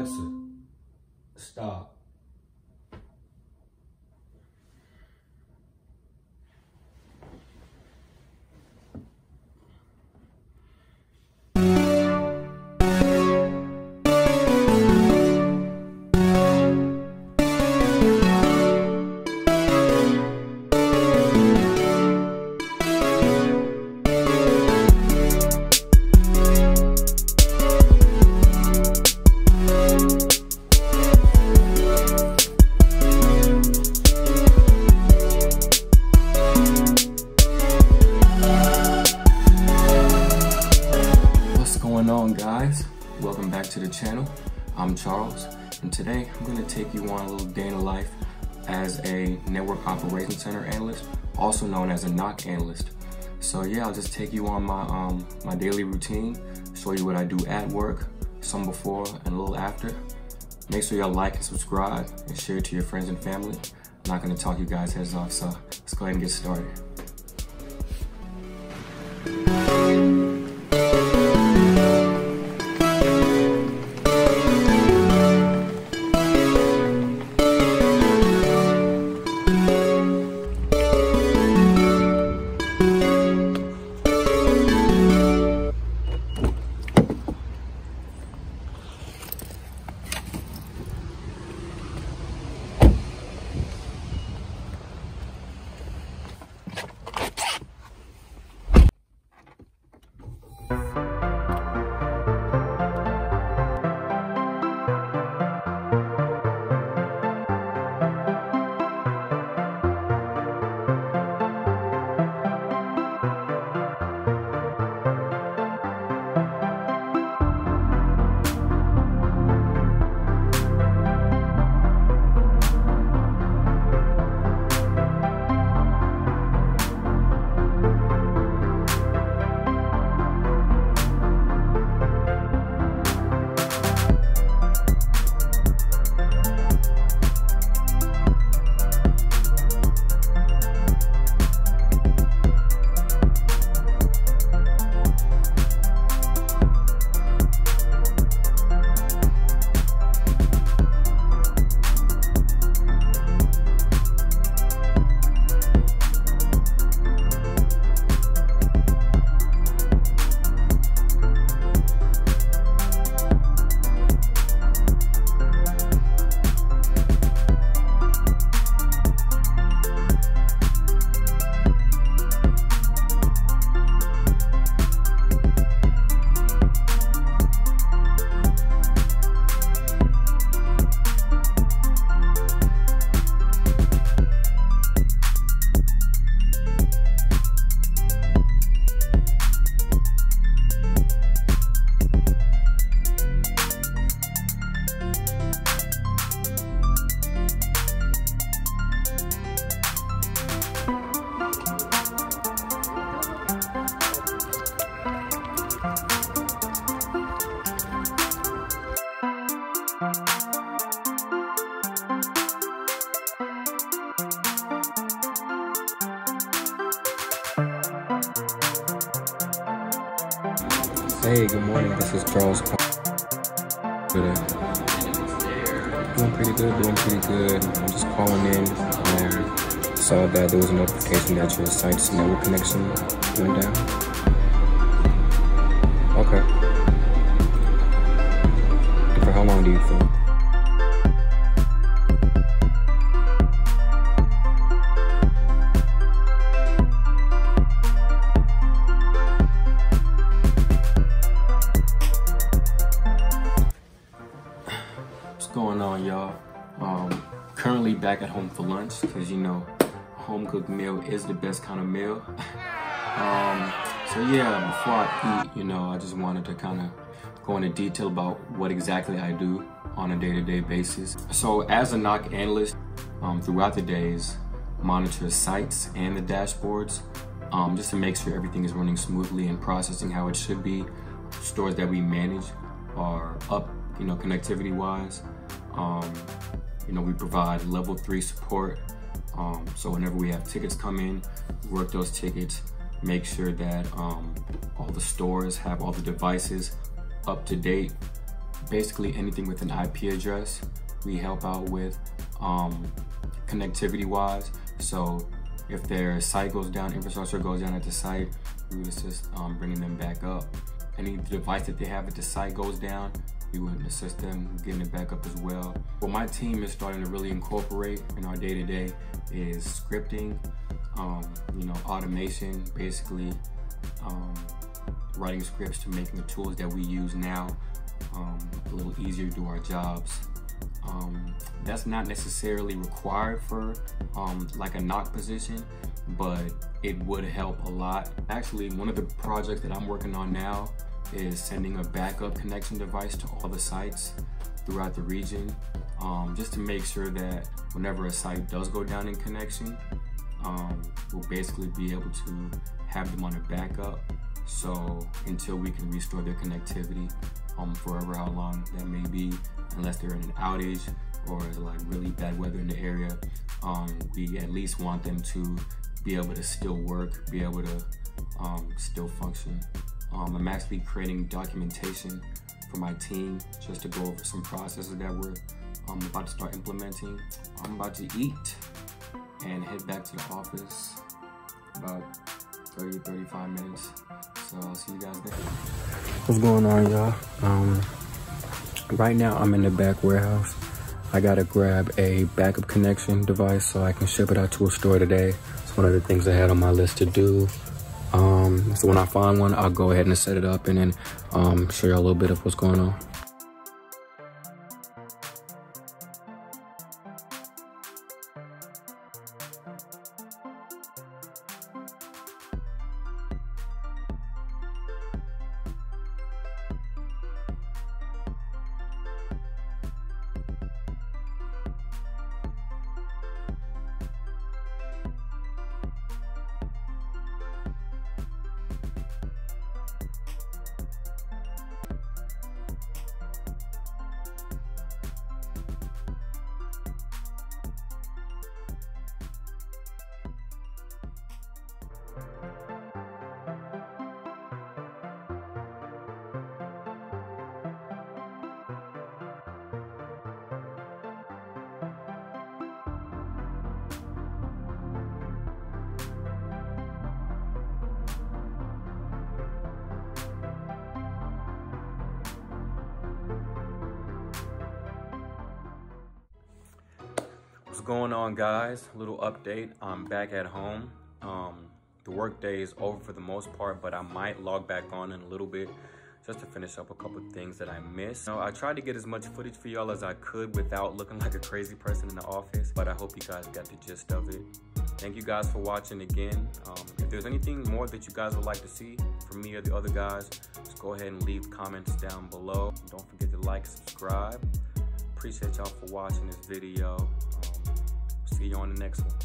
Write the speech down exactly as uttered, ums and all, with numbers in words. Alex star guys, welcome back to the channel. I'm Charles, and today I'm going to take you on a little day in the life as a network operations center analyst, also known as a N O C analyst. So yeah, I'll just take you on my um my daily routine, show you what I do at work, some before and a little after. Make sure y'all like and subscribe and share it to your friends and family. I'm not going to talk you guys heads off, so let's go ahead and get started. Hey, good morning. This is Charles. Today, doing pretty good. Doing pretty good. I'm just calling in. Um, saw that there was a notification that your site's network connection went down. Okay. And for how long do you think? Going on, y'all? Um, currently back at home for lunch, because you know, a home cooked meal is the best kind of meal. um, so yeah, before I eat, you know, I just wanted to kind of go into detail about what exactly I do on a day-to-day basis. So as a N O C analyst, um, throughout the days, monitor sites and the dashboards, um, just to make sure everything is running smoothly and processing how it should be. Stores that we manage are up, you know, connectivity-wise. Um, you know, we provide level three support. Um, so whenever we have tickets come in, work those tickets, make sure that um, all the stores have all the devices up to date, basically anything with an I P address we help out with, um, connectivity wise. So if their site goes down, infrastructure goes down at the site, we would assist um, bringing them back up. Any device that they have at the site goes down, we would assist them getting it back up as well. What my team is starting to really incorporate in our day-to-day is scripting, um, you know, automation, basically um, writing scripts to making the tools that we use now um, a little easier to do our jobs. Um, that's not necessarily required for um, like a N O C position, but it would help a lot. Actually, one of the projects that I'm working on now is sending a backup connection device to all the sites throughout the region, um, just to make sure that whenever a site does go down in connection, um, we'll basically be able to have them on a backup, so until we can restore their connectivity um, forever, how long that may be, unless they're in an outage or is like really bad weather in the area. Um, we at least want them to be able to still work, be able to um, still function. Um, I'm actually creating documentation for my team just to go over some processes that we're um, about to start implementing. I'm about to eat and head back to the office about thirty, thirty-five minutes. So I'll see you guys there. What's going on, y'all? Um, right now I'm in the back warehouse. I gotta grab a backup connection device so I can ship it out to a store today. It's one of the things I had on my list to do. Um, so when I find one, I'll go ahead and set it up and then um, show you a little bit of what's going on. What's going on, guys? Little update. I'm back at home. Um, the work day is over for the most part, but I might log back on in a little bit just to finish up a couple things that I missed. You know, I tried to get as much footage for y'all as I could without looking like a crazy person in the office, but I hope you guys got the gist of it. Thank you guys for watching again. Um, if there's anything more that you guys would like to see from me or the other guys, just go ahead and leave comments down below. Don't forget to like, subscribe. Appreciate y'all for watching this video. See you on the next one.